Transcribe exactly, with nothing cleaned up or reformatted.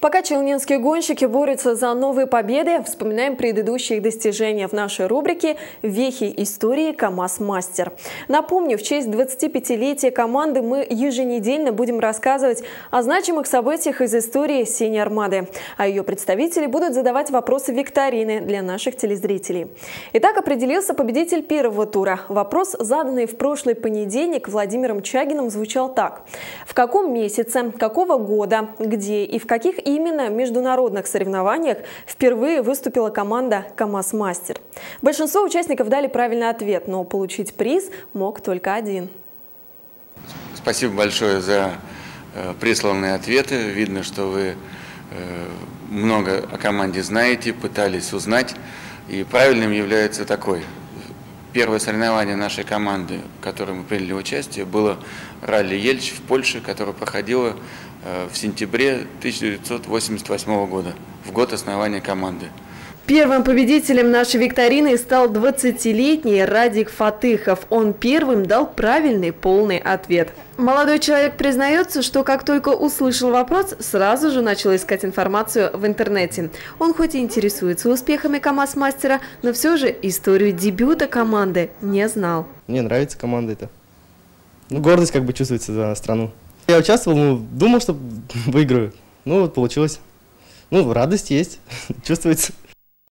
Пока челнинские гонщики борются за новые победы, вспоминаем предыдущие их достижения в нашей рубрике «Вехи истории КамАЗ-мастер». Напомню, в честь двадцатипятилетия команды мы еженедельно будем рассказывать о значимых событиях из истории «Синей Армады». А ее представители будут задавать вопросы викторины для наших телезрителей. Итак, определился победитель первого тура. Вопрос, заданный в прошлый понедельник Владимиром Чагиным, звучал так. В каком месяце, какого года, где и в каких именно международных соревнованиях впервые выступила команда «КамАЗ-мастер»? Большинство участников дали правильный ответ, но получить приз мог только один. Спасибо большое за присланные ответы. Видно, что вы много о команде знаете, пытались узнать. И правильным является такой. Первое соревнование нашей команды, в котором мы приняли участие, было ралли «Ельч» в Польше, которое проходило в сентябре тысяча девятьсот восемьдесят восьмого года, в год основания команды. Первым победителем нашей викторины стал двадцатилетний Радик Фатыхов. Он первым дал правильный полный ответ. Молодой человек признается, что как только услышал вопрос, сразу же начал искать информацию в интернете. Он хоть и интересуется успехами КамАЗ-мастера, но все же историю дебюта команды не знал. Мне нравится команда эта. Ну, гордость как бы чувствуется за страну. Я участвовал, ну, думал, что выиграю. Ну вот получилось. Ну, радость есть, чувствуется.